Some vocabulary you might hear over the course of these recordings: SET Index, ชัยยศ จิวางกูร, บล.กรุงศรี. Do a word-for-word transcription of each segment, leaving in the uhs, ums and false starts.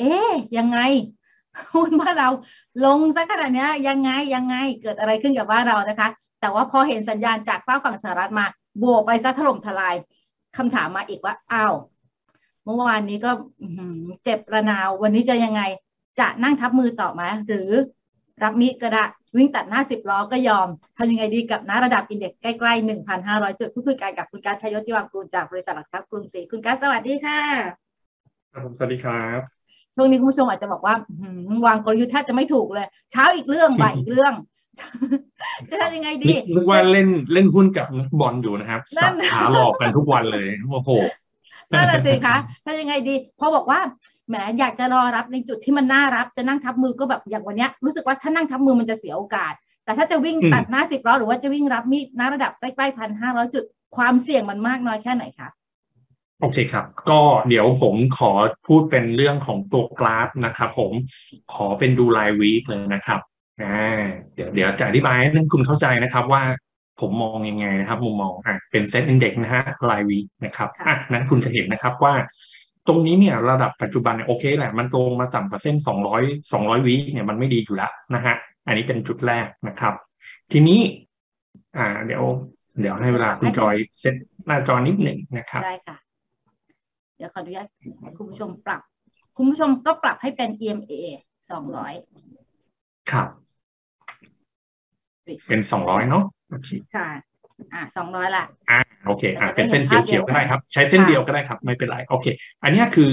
เอ๊ะยังไงบ้านเราลงซะขนาดนี้ยังไงยังไงเกิดอะไรขึ้นกับบ้านเรานะคะแต่ว่าพอเห็นสัญญาณจากฝ้าฝั่งสหรัฐมาโบกไปซะถล่มทลายคำถามมาอีกว่าอ้าวเมื่อวานนี้ก็เจ็บระนาววันนี้จะยังไงจะนั่งทับมือต่อไหมหรือรับมีดกระดาษวิ่งตัดหน้าสิบล้อก็ยอมทำยังไงดีกับหน้าระดับอินเด็กซ์ใกล้ๆ หนึ่งพันห้าร้อย จุดผู้คุยกันกับคุณกัส ชัยยศ จิวังกูลจากบริษัทหลักทรัพย์กรุงศรีคุณกัสสวัสดีค่ะผมสวัสดีครับช่วงนี้คุณผู้ชมอาจจะบอกว่าวางกลยุทธ์แทบจะไม่ถูกเลยเช้าอีกเรื่องบ่ายอีกเรื่องจะทำยังไงดีนึกว่าเล่นเล่นหุ้นกับนักบอลอยู่นะครับสับขาหลอกกันทุกวันเลยโอ้โหนั่นแหละสิคะถ้ายังไงดีพอบอกว่าแหมอยากจะรอรับในจุดที่มันน่ารับจะนั่งทับมือก็แบบอย่างวันนี้รู้สึกว่าถ้านั่งทับมือมันจะเสียโอกาสแต่ถ้าจะวิ่งตัดหน้าสิบล้อหรือว่าจะวิ่งรับมีดหน้าระดับใกล้ๆพันห้าร้อยจุดความเสี่ยงมันมากน้อยแค่ไหนคะโอเคครับก็เดี๋ยวผมขอพูดเป็นเรื่องของตัวกราฟนะครับผมขอเป็นดูไลน์วีคเลยนะครับอ่าเดี๋ยวเดี๋ยวจะอธิบายให้คุณเข้าใจนะครับว่าผมมองยังไงนะครับมุมมองอ่ะเป็นเซตอินเด็กซ์นะฮะรายวีนะครับอ่ะนั้นคุณจะเห็นนะครับว่าตรงนี้เนี่ยระดับปัจจุบันเนี่ยโอเคแหละมันตรงมาต่ำกว่าเส้นสองร้อย สองร้อยวีเนี่ยมันไม่ดีอยู่แล้วนะฮะอันนี้เป็นจุดแรกนะครับทีนี้อ่าเดี๋ยวเดี๋ยวให้เวลาคุณจอยเซตหน้าจอนิดหนึ่งนะครับได้ค่ะเดี๋ยวขออนุญาตคุณผู้ชมปรับคุณผู้ชมก็ปรับให้เป็น อี เอ็ม เอ สองร้อยครับเป็นสองร้อยเนาะค่ะอ่าสองร้อยละอ่าโอเคอ่าเป็นเส้นเขียวๆก็ได้ครับใช้เส้นเดียวก็ได้ครับไม่เป็นไรโอเคอันนี้คือ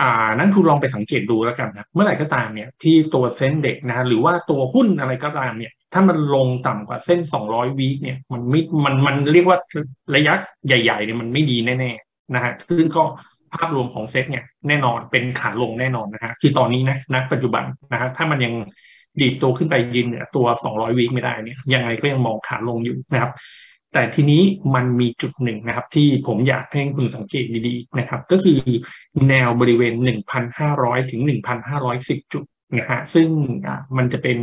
อ่านั้นคุณลองไปสังเกตดูแล้วกันนะเมื่อไหร่ก็ตามเนี่ยที่ตัวเส้นเด็กนะหรือว่าตัวหุ้นอะไรก็ตามเนี่ยถ้ามันลงต่ำกว่าเส้นสองร้อยวีคเนี่ยมันมิดมันมันเรียกว่าระยะใหญ่ๆเนี่ยมันไม่ดีแน่ๆนะฮะซึ่งก็ภาพรวมของเซ็ตเนี่ยแน่นอนเป็นขาลงแน่นอนนะฮะคือตอนนี้นะณปัจจุบันนะฮะถ้ามันยังดีดตัวขึ้นไปยืนเหนือตัวสองร้อยวีคไม่ได้เนี่ยยังไงก็ยังมองขาลงอยู่นะครับแต่ทีนี้มันมีจุดหนึ่งนะครับที่ผมอยากให้คุณสังเกตดีๆนะครับก็คือแนวบริเวณ หนึ่งพันห้าร้อย ถึง หนึ่งพันห้าร้อยสิบ จุดนะฮะซึ่งมันจะเป็น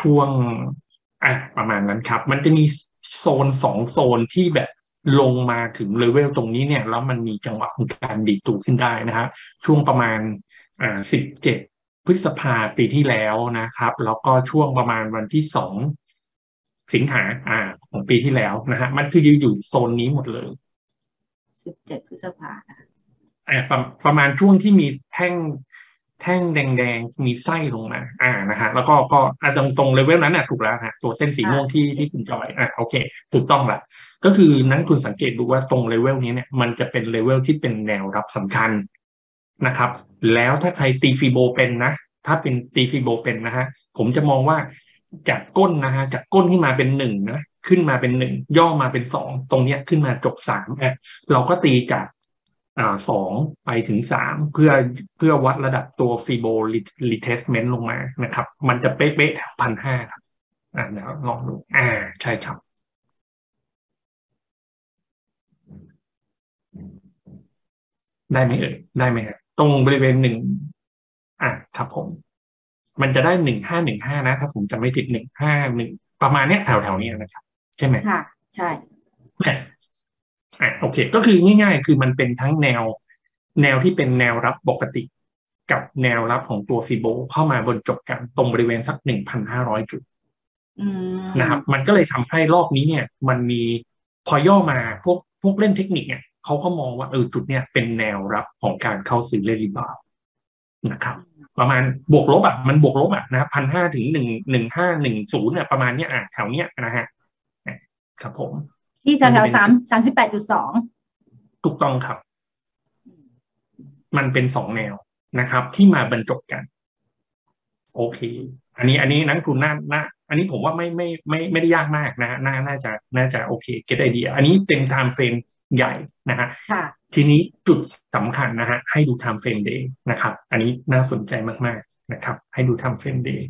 ช่วงประมาณนั้นครับมันจะมีโซนสองโซนที่แบบลงมาถึงเลเวลตรงนี้เนี่ยแล้วมันมีจังหวะของการดีดตัวขึ้นได้นะฮะช่วงประมาณสิบเจ็ดพฤษภาปีที่แล้วนะครับแล้วก็ช่วงประมาณวันที่สองสิงหาอ่าของปีที่แล้วนะฮะมันคืออยู่โซนนี้หมดเลยสิบเจ็ดพฤษภาอ่าประประมาณช่วงที่มีแท่งแท่งแดงๆมีไส้ลงมาอ่านะฮะแล้วก็ก็ตรงตรงเลเวลนั้นน่ะถูกแล้วฮะตัวเส้นสีม่วงที่ที่คุณจอยอ่าโอเคถูกต้องละก็คือนั้นคุณสังเกตดูว่าตรงเลเวลนี้เนี่ยมันจะเป็นเลเวลที่เป็นแนวรับสำคัญนะครับแล้วถ้าใครตีฟิโบเป็นนะถ้าเป็นตีฟิโบเป็นนะฮะผมจะมองว่าจากก้นนะฮะจากก้นที่มาเป็นหนึ่งนะขึ้นมาเป็นหนึ่งย่อมาเป็นสองตรงเนี้ยขึ้นมาจบสามอ่ะเราก็ตีจากอ่าสองไปถึงสามเพื่อเพื่อวัดระดับตัวฟิโบรีเทสเมนต์ลงมานะครับมันจะเป๊ะๆแถวพันห้าครับอ่าเดี๋ยวลองดูอ่าใช่ครับได้ไหมเอ่ยได้ไหมครับตรงบริเวณหนึ่งอ่ะครับผมมันจะได้หนึ่งห้าหนึ่งห้านะถ้าผมจำไม่ผิดหนึ่งห้าหนึ่งประมาณเนี้ยแถวแถวนี้นะครับใช่ไหมค่ะใช่อ่ะอ่ะโอเคก็คือง่ายๆคือมันเป็นทั้งแนวแนวที่เป็นแนวรับปกติกับแนวรับของตัวฟิโบเข้ามาบนจบกันตรงบริเวณสักหนึ่งพันห้าร้อยจุดนะครับมันก็เลยทำให้รอบนี้เนี่ยมันมีพอย่อมาพวกพวกเล่นเทคนิคเนี่ยเขาก็มองว่าเออจุดเนี้ยเป็นแนวรับของการเข้าซื้อเรดิบาลนะครับประมาณบวกลบอ่ะมันบวกลบอ่ะนะพันห้าถึงหนึ่งหนึ่งห้าหนึ่งศูนย์เนี่ยประมาณเนี้ยอ่ะแถวเนี้ยนะฮะครับผมที่แถวแถวสามสามสิบแปดจุดสองถูกต้องครับมันเป็นสองแนวนะครับที่มาบรรจบกันโอเคอันนี้อันนี้นักทุนน่าน่าอันนี้ผมว่าไม่ไม่ไม่ไม่ได้ยากมากนะฮะน่าน่าจะน่าจะโอเคเก็ตไอเดียอันนี้เป็นไทม์เฟรมใหญ่นะฮะทีนี้จุดสำคัญนะฮะให้ดู time frame day นะครับอันนี้น่าสนใจมากๆนะครับให้ดู time frame day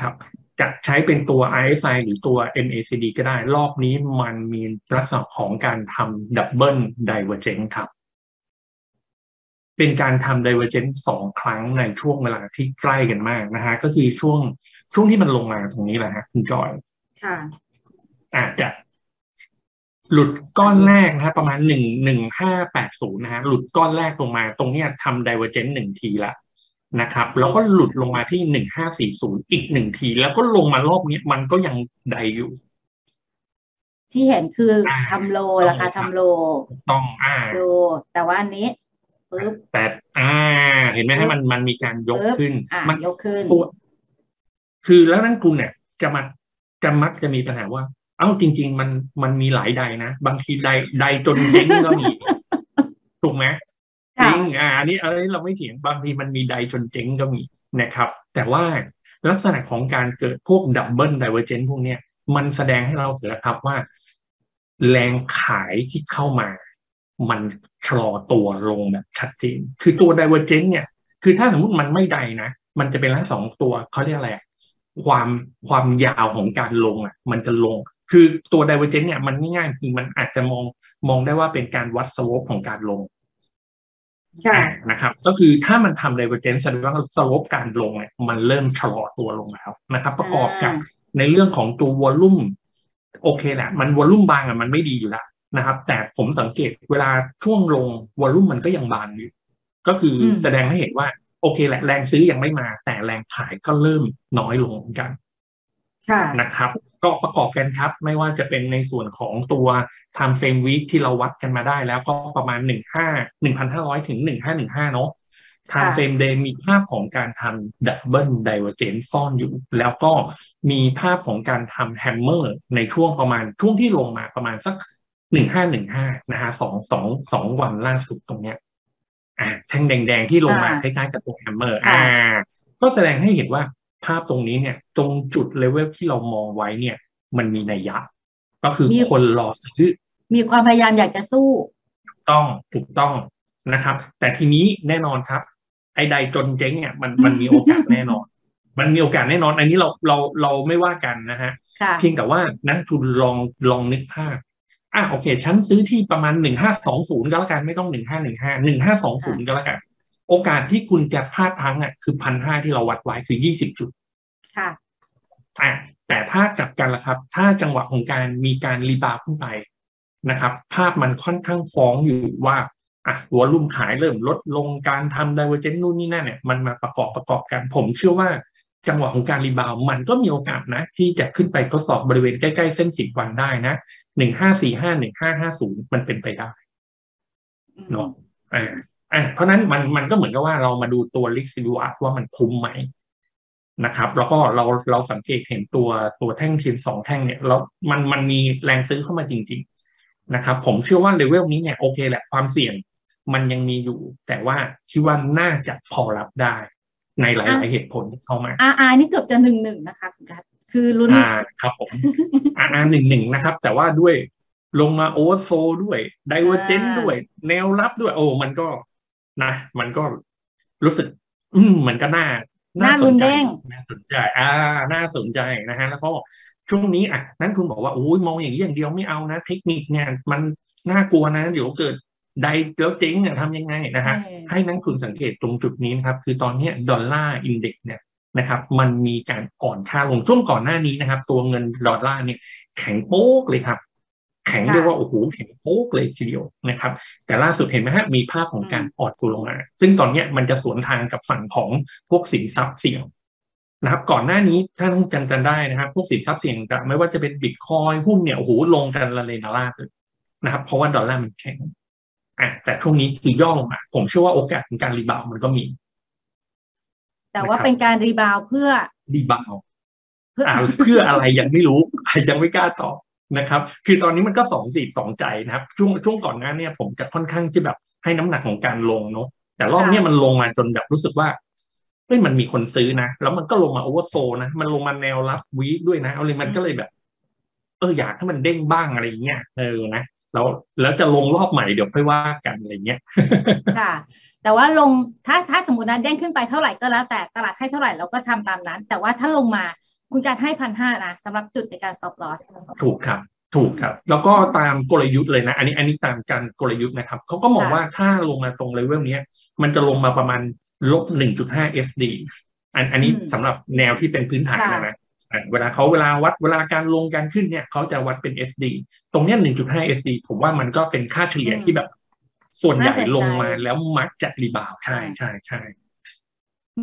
ครับจะใช้เป็นตัว อาร์ เอส ไอ หรือตัว เอ็ม เอ ซี ดี ก็ได้รอบนี้มันมีลักษณะของการทำ double divergence ครับเป็นการทำ divergence สองครั้งในช่วงเวลาที่ใกล้กันมากนะฮะก็คือช่วงช่วงที่มันลงมาตรงนี้แหละฮะคุณจอยอ่าจะ หลุดก้อนแรกนะครับประมาณหนึ่งพันห้าร้อยแปดสิบนะฮะหลุดก้อนแรกลงมาตรงนี้ทำ Divergence หนึ่งทีละนะครับแล้วก็หลุดลงมาที่หนึ่งพันห้าร้อยสี่สิบอีกหนึ่งทีแล้วก็ลงมารอบนี้มันก็ยังไดอยู่ที่เห็นคือทำโลราคาทำโลต้องอ่าโลแต่ว่าอันนี้ปึ๊บแต่อ่าเห็นไหมให้มันมันมีการยกขึ้นมันยกขึ้นคือแล้วนั่นกลุ่มเนี่ยจะมาจะมักจะมีปัญหาว่าเอ้าจริงๆมันมันมีหลายใดนะบางทีใดใดจนเจ๊งก็มีถูกไหมจริงอ่าอันนี้อะไรเราไม่เถียงบางทีมันมีใดจนเจ๊งก็มีนะครับแต่ว่าลักษณะของการเกิดพวกดับเบิลไดเวอร์เจนต์พวกเนี้ยมันแสดงให้เราเห็นนะครับว่าแรงขายที่เข้ามามันชะลอตัวลงแบบชัดเจนคือตัวไดเวอร์เจนต์เนี่ยคือถ้าสมมติมันไม่ใดนะมันจะเป็นลักษณะสองตัวเขาเรียกอะไรความความยาวของการลงอ่ะมันจะลงคือตัวไดเวอร์เจนต์เนี่ยมันง่ายๆคือมันอาจจะมองมองได้ว่าเป็นการวัดสโลปของการลงใช่นะครับก็คือถ้ามันทำไดเวอร์เจนต์แสดงว่าสโลปการลงเนี่ยมันเริ่มชะลอตัวลงแล้วนะครับประกอบกับในเรื่องของตัววอลลุ่มโอเคแหละมันวอลลุ่มบางอ่ะมันไม่ดีอยู่แล้วนะครับแต่ผมสังเกตเวลาช่วงลงวอลลุ่มมันก็ยังบานอยู่ก็คือแสดงให้เห็นว่าโอเคแหละแรงซื้อยังไม่มาแต่แรงขายก็เริ่มน้อยลงเหมือนกันนะครับก็ประกอบกันครับไม่ว่าจะเป็นในส่วนของตัว time frame week ที่เราวัดกันมาได้แล้วก็ประมาณ หนึ่งพันห้าร้อย ถึง หนึ่งพันห้าร้อยสิบห้า เนาะ time frame day มีภาพของการทำ double divergence ซ่อนอยู่แล้วก็มีภาพของการทำ hammer ในช่วงประมาณช่วงที่ลงมาประมาณสัก หนึ่งพันห้าร้อยสิบห้า นะฮะ สอง สอง สอง วันล่าสุดตรงเนี้ยอ่าแท่งแดงๆที่ลงมาคล้ายๆกับตัว hammer อ่าก็แสดงให้เห็นว่าภาพตรงนี้เนี่ยตรงจุดเลเวลที่เรามองไว้เนี่ยมันมีนัยยะก็คือคนรอซื้อมีความพยายามอยากจะสู้ต้องถูกต้องนะครับแต่ทีนี้แน่นอนครับไอ้ใดจนเจ๊งเนี่ยมันมันมีโอกาสแน่นอนมันมีโอกาสแน่นอนอันนี้เราเราเราไม่ว่ากันนะฮะเพียงแต่ว่านักทุนลองลองนึกภาพอ่ะโอเคฉันซื้อที่ประมาณหนึ่งห้าสองศูนย์ก็แล้วกันไม่ต้องหนึ่งห้าหนึ่งห้าหนึ่งห้าสองศูนย์ก็แล้วกันโอกาสที่คุณจะพลาดพังอ่ะคือพันห้าที่เราวัดไว้คือยี่สิบจุดค่ะอ่ะแต่ถ้ากลับกันล่ะครับถ้าจังหวะของการมีการรีบาวขึ้นไปนะครับภาพมันค่อนข้างฟ้องอยู่ว่าอ่ะวอลลุ่มขายเริ่มลดลงการทำไดเวอร์เจนต์นู่นนี่นั่นเนี่ยมันมาประกอบประกอบกันผมเชื่อว่าจังหวะของการรีบาวมันก็มีโอกาสนะที่จะขึ้นไปทดสอบบริเวณใกล้ๆเส้นสิบวันได้นะหนึ่งห้าสี่ห้าหนึ่งห้าห้าศูนย์มันเป็นไปได้เนาะอ่าอ่ะเพราะนั้นมันมันก็เหมือนกับว่าเรามาดูตัวริสซิลูอัพว่ามันคุ้มไหมนะครับแล้วก็เราเราสังเกตเห็นตัวตัวแท่งเทียนสองแท่งเนี่ยแล้วมันมันมีแรงซื้อเข้ามาจริงๆนะครับผมเชื่อว่าเลเวลนี้เนี่ยโอเคแหละความเสี่ยงมันยังมีอยู่แต่ว่าคิดว่าน่าจะพอรับได้ในหลายๆเหตุผลที่เข้ามาอาอานี่เกือบจะหนึ่งหนึ่งนะคะคุณกัสคือลุ้นอ่าครับผมอาอาหนึ่งหนึ่งนะครับแต่ว่าด้วยลงมาโอเวอร์โซด้วยไดเวอร์เจนต์ด้วยแนวรับด้วยโอ้มันก็นะมันก็รู้สึกอืมมันก็น่าน่าสนใจน่าสนใจอ่าน่าสนใจนะฮะแล้วก็ช่วงนี้อ่ะนั้นคุณบอกว่าโอ้ยมองอย่างนี้อย่างเดียวไม่เอานะเทคนิคเนี่ยมันน่ากลัวนะเดี๋ยวเกิดใดแล้วเจ๊งเนี่ยทำยังไงนะฮะให้นั้นคุณสังเกตตรงจุดนี้นะครับคือตอนนี้ดอลลาร์อินเด็กซ์เนี่ยนะครับมันมีการอ่อนค่าลงช่วงก่อนหน้านี้นะครับตัวเงินดอลลาร์เนี่ยแข็งโป๊กเลยครับแข็งเรียกว่าโอ้โหแข็งโป๊กเลยทีเดียวนะครับแต่ล่าสุดเห็นไหมฮะมีภาพของการอ่อนตัวลงมาซึ่งตอนนี้มันจะสวนทางกับฝั่งของพวกสินทรัพย์เสี่ยงนะครับก่อนหน้านี้ถ้าท่านจำกันได้นะครับพวกสินทรัพย์เสี่ยงจะไม่ว่าจะเป็นบิตคอยหุ้นเนี่ยโอ้โหลงกันละเลนาราดเลยนะครับเพราะว่าดอลลาร์มันแข็งอ่ะแต่ช่วงนี้คือย่อลงมาผมเชื่อว่าโอกาสของการรีบาวมันก็มีแต่ว่าเป็นการรีบาวเพื่อรีบาวเพื่อเพื่ออะไรยังไม่รู้ยังไม่กล้าตอบนะครับคือตอนนี้มันก็สองสีสองใจนะครับช่วงช่วงก่อนหน้าเนี่ยผมจะค่อนข้างที่แบบให้น้ำหนักของการลงเนาะแต่รอบนี้มันลงมาจนแบบรู้สึกว่าเฮ้ยมันมีคนซื้อนะแล้วมันก็ลงมาโอเวอร์โซนะมันลงมาแนวรับวีคด้วยนะเอาเลยมันก็เลยแบบเอออยากให้มันเด้งบ้างอะไรอย่างเงี้ยเออนะแล้วแล้วจะลงรอบใหม่เดี๋ยวค่อยว่ากันอะไรเงี้ยค่ะแต่ว่าลงถ้าถ้าสมมตินะเด้งขึ้นไปเท่าไหร่ก็แล้วแต่ตลาดให้เท่าไหร่เราก็ทำตามนั้นแต่ว่าถ้าลงมาคุณการให้พันห้านะสำหรับจุดในการ stop loss ถูกครับถูกครับแล้วก็ตามกลยุทธ์เลยนะอันนี้อันนี้ตามการกลยุทธ์นะครับเขาก็มองว่าถ้าลงมาตรงเลเวลนี้มันจะลงมาประมาณลบ หนึ่งจุดห้า เอส ดี อันอันนี้สำหรับแนวที่เป็นพื้นฐานนะ เวลาเขาเวลาวัดเวลาการลงการขึ้นเนี่ยเขาจะวัดเป็น เอส ดี ตรงเนี้ย หนึ่งจุดห้า เอส ดี ผมว่ามันก็เป็นค่าเฉลี่ยที่แบบส่วนใหญ่ลงมาแล้วมักจะรีบาวใช่ใช่ใช่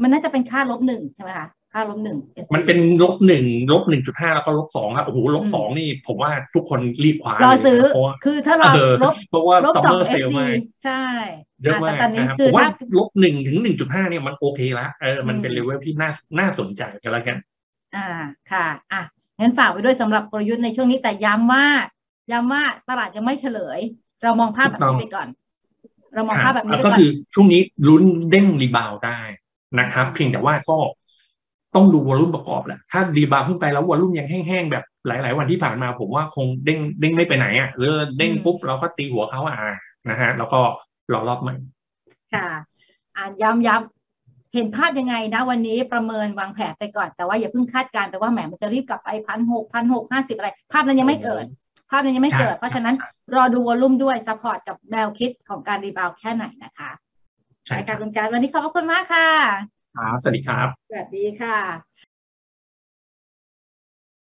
มันน่าจะเป็นค่าลบหนึ่งใช่ไหมคะค่าลบหนึ่งมันเป็นลบหนึ่งลบหนึ่งจุดห้าแล้วก็ลบสองครับโอ้โหลบสองนี่ผมว่าทุกคนรีบคว้ารอซื้อคือถ้าเราลบเพราะว่าซัมเมอร์เซลล์ใช่เยอะมากนะครับผมว่าลบหนึ่งถึงหนึ่งจุดห้าเนี่ยมันโอเคละเออมันเป็นเลเวลที่น่าน่าสนใจกันแล้วกันอ่าค่ะอ่ะงั้นฝากไว้ด้วยสำหรับกลยุทธ์ในช่วงนี้แต่ย้ำว่าย้ำว่าตลาดยังไม่เฉลยเรามองภาพแบบนี้ไปก่อนเรามองภาพแบบนี้ก็คือช่วงนี้ลุ้นเด้งรีบาวได้นะครับเพียงแต่ว่าก็ต้องดูวอลุ่มประกอบแหละถ้ารีบาวขึ้นไปแล้ววอลุ่มยังแห้งๆแบบหลายๆวันที่ผ่านมาผมว่าคงเด้งเด้งไม่ไปไหนอ่ะหรือเด้งปุ๊บเราก็ตีหัวเขาอ่ะนะฮะแล้วก็รอรอบใหม่ค่ะอ่านย้ำๆเห็นภาพยังไงนะวันนี้ประเมินวางแผนไปก่อนแต่ว่าอย่าเพิ่งคาดการณ์ไปว่าแหมมันจะรีบกลับไปพันหกพันหกห้าสิบอะไรภาพนั้นยังไม่เกิดภาพนั้นยังไม่เกิดเพราะฉะนั้นรอดูวอลุ่มด้วยซัพพอร์ตกับแนวคิดของการรีบาวแค่ไหนนะคะใช่ค่ะคุณการวันนี้ขอบคุณมากค่ะครับสวัสดีครับสวัสดีค่ะ